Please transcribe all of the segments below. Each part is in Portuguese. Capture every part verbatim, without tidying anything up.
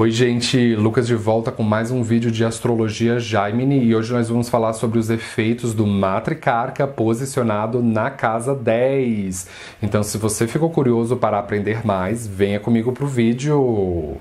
Oi gente, Lucas de volta com mais um vídeo de Astrologia Jaimini e hoje nós vamos falar sobre os efeitos do Mātṛkāraka posicionado na Casa dez. Então se você ficou curioso para aprender mais, venha comigo para o vídeo!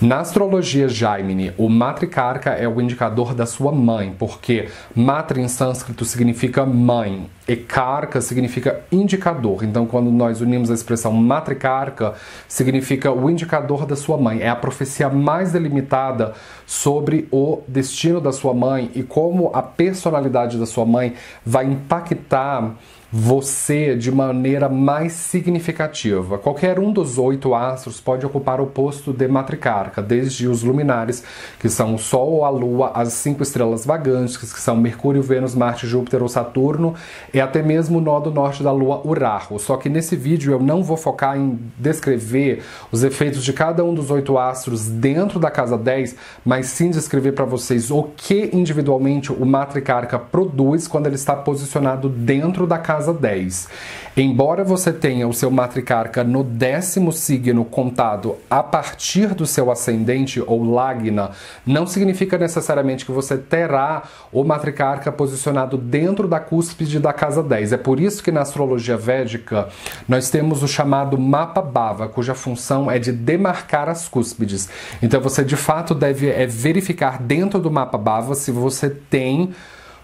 Na astrologia Jaimini, o Mātṛkāraka é o indicador da sua mãe, porque Matra em sânscrito significa mãe e Karka significa indicador. Então, quando nós unimos a expressão Mātṛkāraka, significa o indicador da sua mãe. É a profecia mais delimitada sobre o destino da sua mãe e como a personalidade da sua mãe vai impactar você de maneira mais significativa. Qualquer um dos oito astros pode ocupar o posto de Mātṛkāraka, desde os luminares, que são o Sol ou a Lua, as cinco estrelas vagantes, que são Mercúrio, Vênus, Marte, Júpiter ou Saturno, e até mesmo o nó do norte da Lua, Urano. Só que nesse vídeo eu não vou focar em descrever os efeitos de cada um dos oito astros dentro da Casa dez, mas sim descrever para vocês o que individualmente o Mātṛkāraka produz quando ele está posicionado dentro da Casa Casa dez. Embora você tenha o seu Mātṛkāraka no décimo signo contado a partir do seu ascendente ou lagna, não significa necessariamente que você terá o Mātṛkāraka posicionado dentro da cúspide da Casa dez. É por isso que na astrologia védica nós temos o chamado mapa Bhava, cuja função é de demarcar as cúspides. Então você de fato deve é, verificar dentro do mapa Bhava se você tem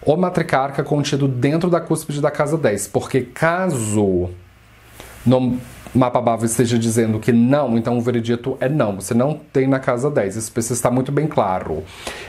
o Mātṛkāraka contido dentro da cúspide da Casa dez, porque caso no mapa Bhava esteja dizendo que não, então o veredito é não, você não tem na Casa dez, isso precisa estar muito bem claro.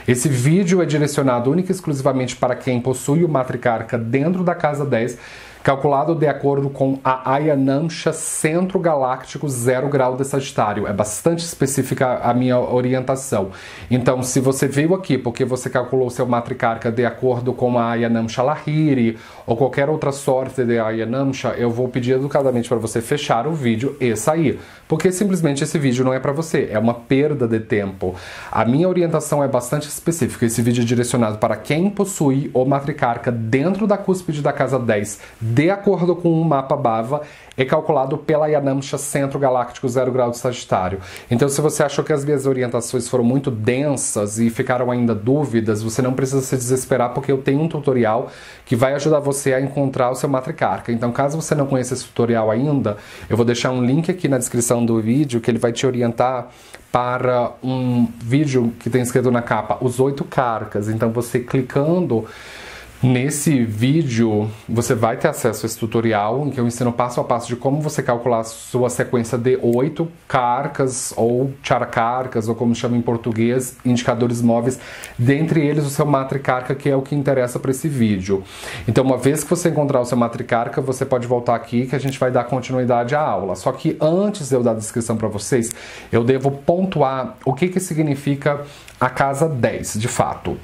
Esse vídeo é direcionado única e exclusivamente para quem possui o Mātṛkāraka dentro da Casa dez, calculado de acordo com a Ayanamsha Centro Galáctico Zero Grau de Sagitário. É bastante específica a minha orientação. Então, se você veio aqui porque você calculou seu Mātṛkāraka de acordo com a Ayanamsha Lahiri ou qualquer outra sorte de Ayanamsha, eu vou pedir educadamente para você fechar o vídeo e sair, porque simplesmente esse vídeo não é para você, é uma perda de tempo. A minha orientação é bastante específica. Esse vídeo é direcionado para quem possui o Mātṛkāraka dentro da cúspide da Casa dez, de acordo com o mapa Bhava, é calculado pela Ayanamsha Centro Galáctico Zero Grau de Sagitário. Então, se você achou que as minhas orientações foram muito densas e ficaram ainda dúvidas, você não precisa se desesperar, porque eu tenho um tutorial que vai ajudar você a encontrar o seu Mātṛkāraka. Então, caso você não conheça esse tutorial ainda, eu vou deixar um link aqui na descrição do vídeo, que ele vai te orientar para um vídeo que tem escrito na capa, os oito Karkas. Então, você clicando nesse vídeo, você vai ter acesso a esse tutorial, em que eu ensino passo a passo de como você calcular a sua sequência de oito Karkas, ou Carakārakas, ou como chama em português, indicadores móveis, dentre eles o seu Mātṛkāraka, que é o que interessa para esse vídeo. Então, uma vez que você encontrar o seu Mātṛkāraka, você pode voltar aqui, que a gente vai dar continuidade à aula. Só que antes de eu dar a descrição para vocês, eu devo pontuar o que que significa a Casa dez, de fato.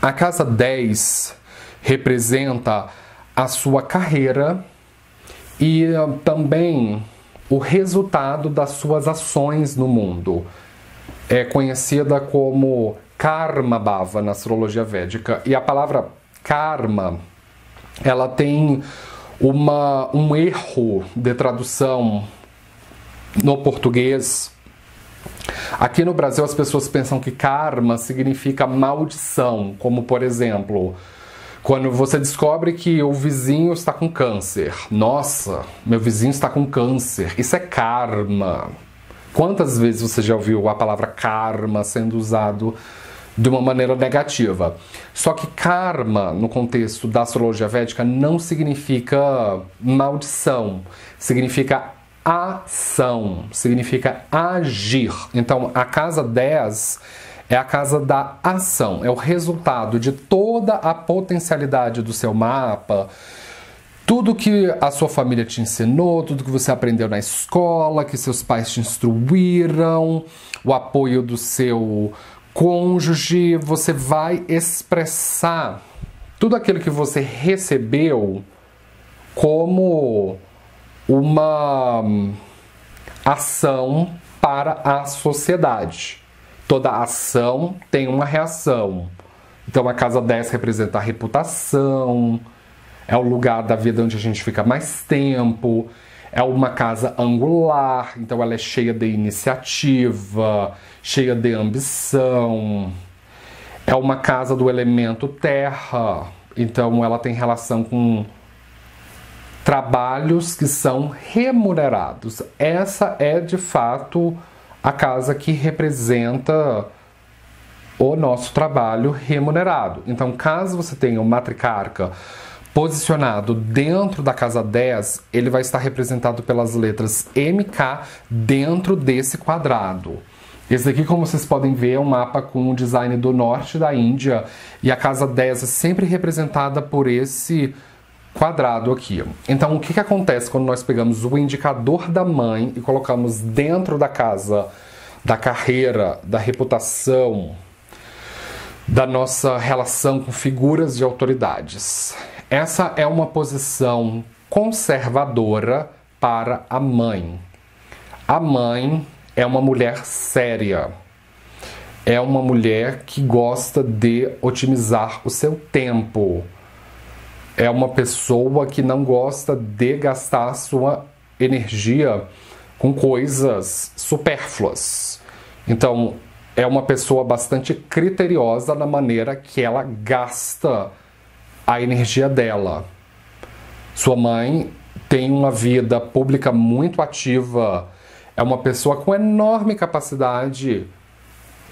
A Casa dez representa a sua carreira e também o resultado das suas ações no mundo. É conhecida como Karma Bhava na astrologia védica. E a palavra karma, ela tem uma, um erro de tradução no português. Aqui no Brasil as pessoas pensam que karma significa maldição, como por exemplo, quando você descobre que o vizinho está com câncer. Nossa, meu vizinho está com câncer, isso é karma. Quantas vezes você já ouviu a palavra karma sendo usado de uma maneira negativa? Só que karma, no contexto da astrologia védica, não significa maldição, significa ação, significa agir. Então, a Casa dez é a casa da ação, é o resultado de toda a potencialidade do seu mapa, tudo que a sua família te ensinou, tudo que você aprendeu na escola, que seus pais te instruíram, o apoio do seu cônjuge. Você vai expressar tudo aquilo que você recebeu como uma ação para a sociedade. Toda ação tem uma reação. Então a casa dez representa a reputação, é o lugar da vida onde a gente fica mais tempo, é uma casa angular, então ela é cheia de iniciativa, cheia de ambição. É uma casa do elemento terra, então ela tem relação com trabalhos que são remunerados. Essa é, de fato, a casa que representa o nosso trabalho remunerado. Então, caso você tenha o Mātṛkāraka posicionado dentro da casa dez, ele vai estar representado pelas letras M K dentro desse quadrado. Esse daqui, como vocês podem ver, é um mapa com o design do norte da Índia, e a casa dez é sempre representada por esse quadrado aqui. Então, o que que acontece quando nós pegamos o indicador da mãe e colocamos dentro da casa, da carreira, da reputação, da nossa relação com figuras de autoridades? Essa é uma posição conservadora para a mãe. A mãe é uma mulher séria. É uma mulher que gosta de otimizar o seu tempo. É uma pessoa que não gosta de gastar a sua energia com coisas supérfluas. Então, é uma pessoa bastante criteriosa na maneira que ela gasta a energia dela. Sua mãe tem uma vida pública muito ativa. É uma pessoa com enorme capacidade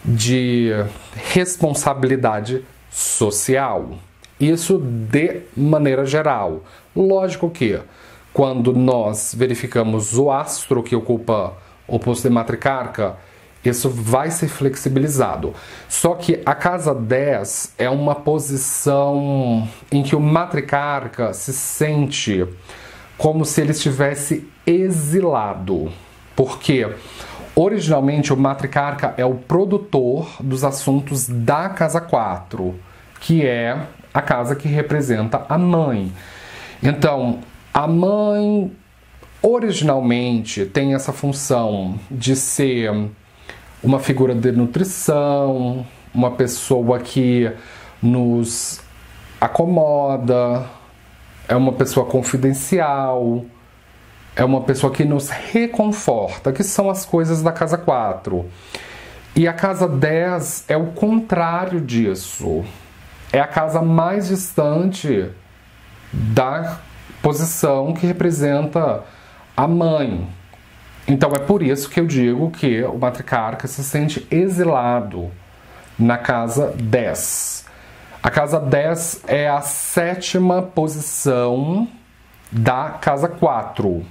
de responsabilidade social. Isso de maneira geral. Lógico que, quando nós verificamos o astro que ocupa o posto de Mātṛkāraka, isso vai ser flexibilizado. Só que a casa dez é uma posição em que o Mātṛkāraka se sente como se ele estivesse exilado. Porque, originalmente, o Mātṛkāraka é o produtor dos assuntos da casa quatro, que é a casa que representa a mãe. Então, a mãe, originalmente, tem essa função de ser uma figura de nutrição, uma pessoa que nos acomoda, é uma pessoa confidencial, é uma pessoa que nos reconforta, que são as coisas da casa quatro. E a casa dez é o contrário disso. É a casa mais distante da posição que representa a mãe. Então é por isso que eu digo que o Mātṛkāraka se sente exilado na casa dez. A casa dez é a sétima posição da casa quatro.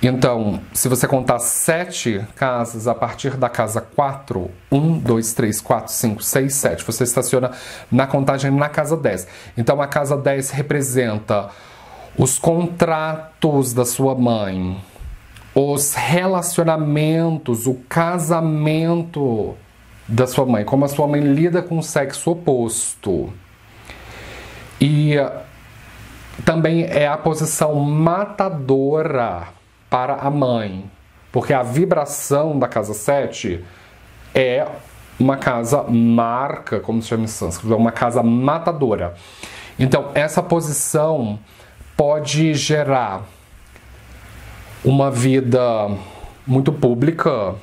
Então, se você contar sete casas a partir da casa quatro, um, dois, três, quatro, cinco, seis, sete, você estaciona na contagem na casa dez. Então, a casa dez representa os contratos da sua mãe, os relacionamentos, o casamento da sua mãe, como a sua mãe lida com o sexo oposto. E também é a posição matadora para a mãe, porque a vibração da casa sete é uma casa marca, como se chama em sânscrito, é uma casa matadora. Então, essa posição pode gerar uma vida muito pública.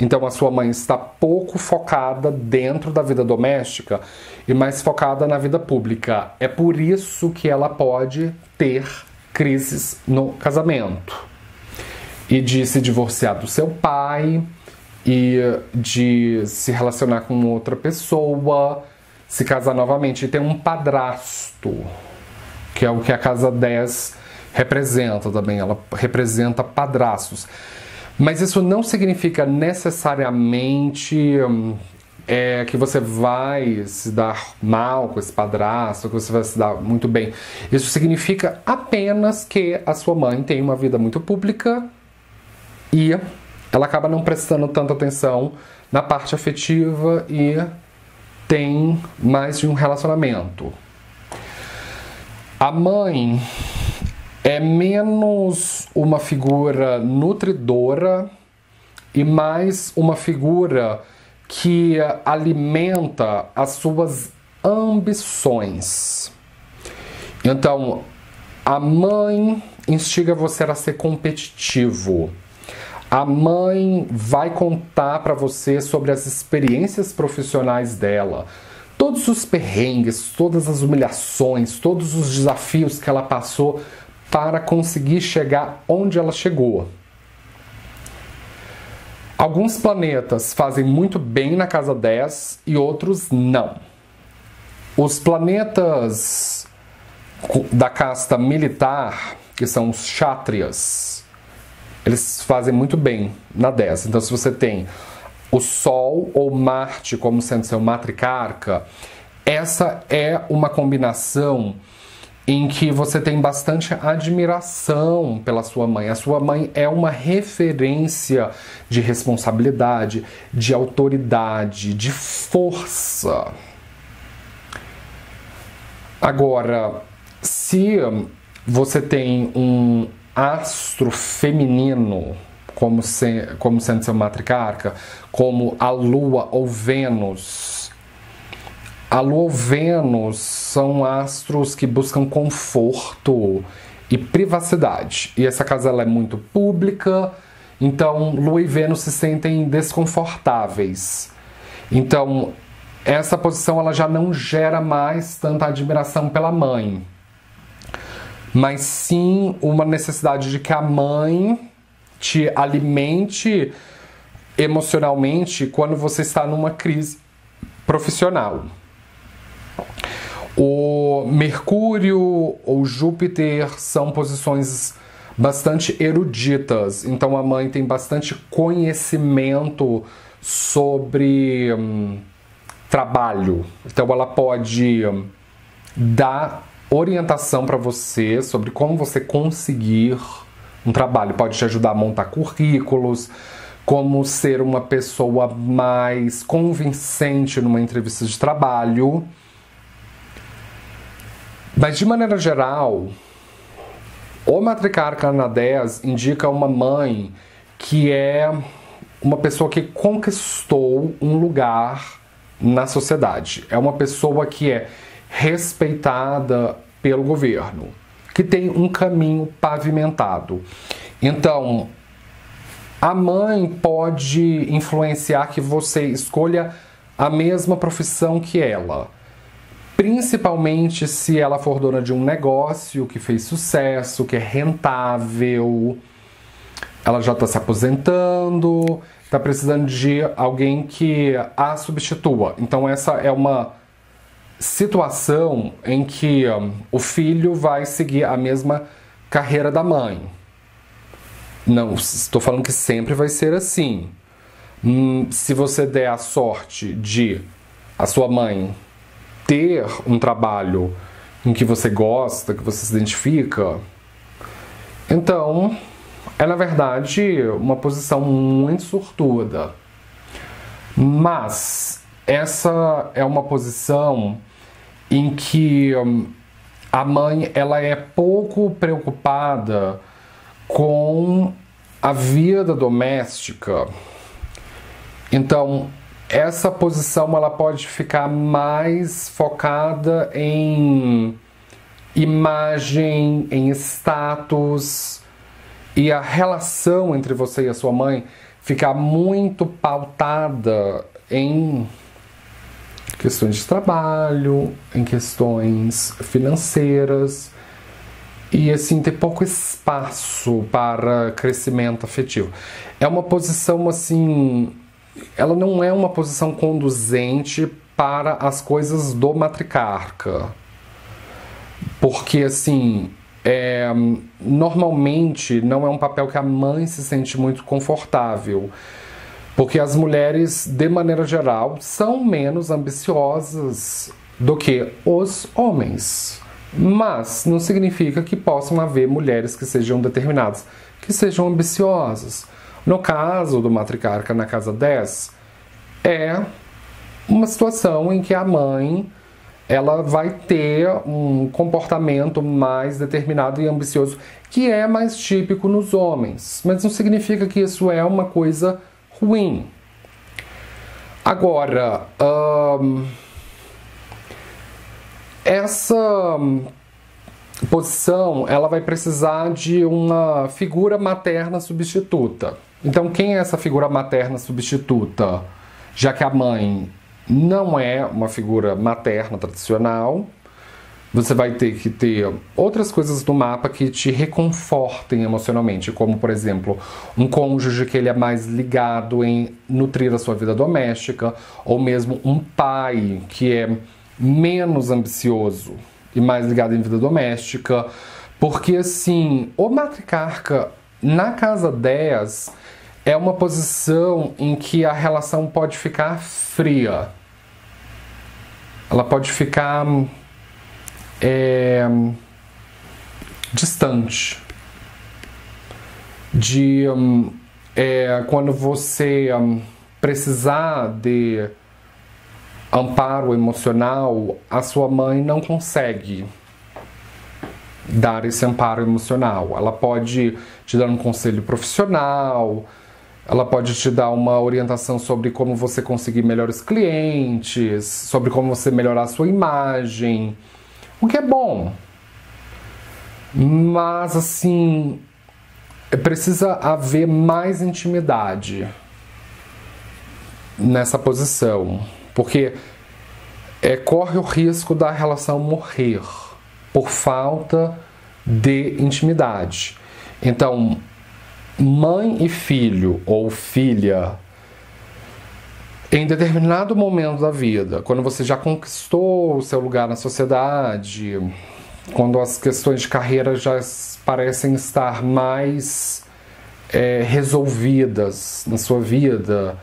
Então, a sua mãe está pouco focada dentro da vida doméstica e mais focada na vida pública. É por isso que ela pode ter crises no casamento, e de se divorciar do seu pai, e de se relacionar com outra pessoa, se casar novamente. E tem um padrasto, que é o que a casa dez representa também. Ela representa padrastos. Mas isso não significa necessariamente é, que você vai se dar mal com esse padrasto, que você vai se dar muito bem. Isso significa apenas que a sua mãe tem uma vida muito pública, e ela acaba não prestando tanta atenção na parte afetiva e tem mais de um relacionamento. A mãe é menos uma figura nutridora e mais uma figura que alimenta as suas ambições. Então, a mãe instiga você a ser competitivo. A mãe vai contar para você sobre as experiências profissionais dela. Todos os perrengues, todas as humilhações, todos os desafios que ela passou para conseguir chegar onde ela chegou. Alguns planetas fazem muito bem na casa dez e outros não. Os planetas da casta militar, que são os Kshatriyas, eles fazem muito bem na dez. Então, se você tem o Sol ou Marte como sendo seu Mātṛkāraka, essa é uma combinação em que você tem bastante admiração pela sua mãe. A sua mãe é uma referência de responsabilidade, de autoridade, de força. Agora, se você tem um astro feminino como, se, como sendo seu Mātṛkāraka, como a Lua ou Vênus, a Lua ou Vênus são astros que buscam conforto e privacidade. E essa casa ela é muito pública, então Lua e Vênus se sentem desconfortáveis. Então, essa posição ela já não gera mais tanta admiração pela mãe, mas sim uma necessidade de que a mãe te alimente emocionalmente quando você está numa crise profissional. O Mercúrio ou Júpiter são posições bastante eruditas, então a mãe tem bastante conhecimento sobre hum, trabalho, então ela pode dar orientação para você sobre como você conseguir um trabalho, pode te ajudar a montar currículos, como ser uma pessoa mais convincente numa entrevista de trabalho. Mas, de maneira geral, o Mātṛkāraka na dez indica uma mãe que é uma pessoa que conquistou um lugar na sociedade. É uma pessoa que é respeitada pelo governo, que tem um caminho pavimentado. Então, a mãe pode influenciar que você escolha a mesma profissão que ela, principalmente se ela for dona de um negócio que fez sucesso, que é rentável. Ela já está se aposentando, está precisando de alguém que a substitua. Então essa é uma situação em que o filho vai seguir a mesma carreira da mãe. Não estou falando que sempre vai ser assim. Se você der a sorte de a sua mãe ter um trabalho em que você gosta, que você se identifica, então é, na verdade, uma posição muito sortuda. Mas essa é uma posição em que a mãe ela é pouco preocupada com a vida doméstica. Então, essa posição ela pode ficar mais focada em imagem, em status, e a relação entre você e a sua mãe ficar muito pautada em questões de trabalho, em questões financeiras, e assim ter pouco espaço para crescimento afetivo. É uma posição assim, ela não é uma posição conduzente para as coisas do Mātṛkāraka, porque assim, é, normalmente não é um papel que a mãe se sente muito confortável, porque as mulheres, de maneira geral, são menos ambiciosas do que os homens, mas não significa que possam haver mulheres que sejam determinadas, que sejam ambiciosas. No caso do Mātṛkāraka na casa dez, é uma situação em que a mãe ela vai ter um comportamento mais determinado e ambicioso, que é mais típico nos homens, mas não significa que isso é uma coisa ruim. Agora, hum, Essa posição, ela vai precisar de uma figura materna substituta. Então, quem é essa figura materna substituta? Já que a mãe não é uma figura materna tradicional, você vai ter que ter outras coisas no mapa que te reconfortem emocionalmente, como, por exemplo, um cônjuge que ele é mais ligado em nutrir a sua vida doméstica, ou mesmo um pai que é menos ambicioso e mais ligado em vida doméstica, porque, assim, o Mātṛkāraka na casa dez é uma posição em que a relação pode ficar fria. Ela pode ficar... É, distante de é, quando você precisar de amparo emocional, a sua mãe não consegue dar esse amparo emocional. Ela pode te dar um conselho profissional, ela pode te dar uma orientação sobre como você conseguir melhores clientes, sobre como você melhorar a sua imagem. O que é bom, mas, assim, precisa haver mais intimidade nessa posição, porque é, corre o risco da relação morrer por falta de intimidade. Então, mãe e filho ou filha, em determinado momento da vida, quando você já conquistou o seu lugar na sociedade, quando as questões de carreira já parecem estar mais é, resolvidas na sua vida,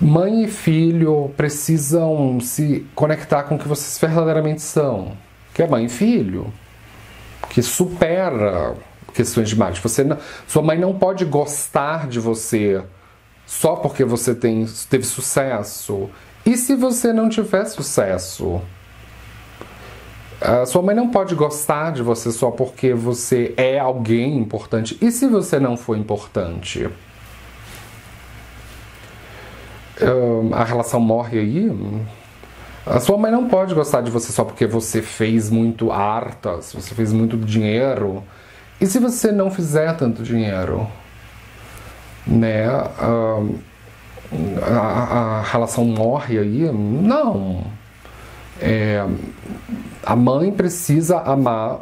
mãe e filho precisam se conectar com o que vocês verdadeiramente são, que é mãe e filho, que supera questões de imagem. Você não, sua mãe não pode gostar de você só porque você tem, teve sucesso. E se você não tiver sucesso? A sua mãe não pode gostar de você só porque você é alguém importante. E se você não for importante? Uh, a relação morre aí? A sua mãe não pode gostar de você só porque você fez muito hartas, você fez muito dinheiro. E se você não fizer tanto dinheiro? Né, a, a, a relação morre aí? Não. É, a mãe precisa amar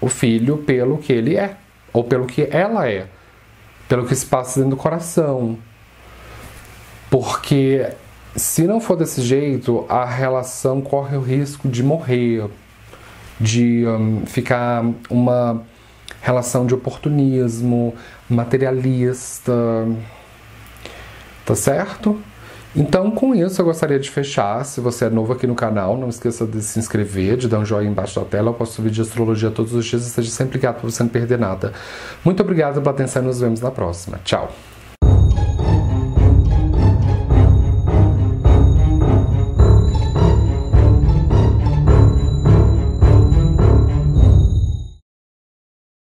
o filho pelo que ele é, ou pelo que ela é, pelo que se passa dentro do coração. Porque se não for desse jeito, a relação corre o risco de morrer, de um, ficar uma relação de oportunismo, materialista, tá certo? Então, com isso, eu gostaria de fechar. Se você é novo aqui no canal, não esqueça de se inscrever, de dar um joinha embaixo da tela. Eu posto vídeo de astrologia todos os dias, esteja sempre ligado para você não perder nada. Muito obrigado pela atenção e nos vemos na próxima. Tchau!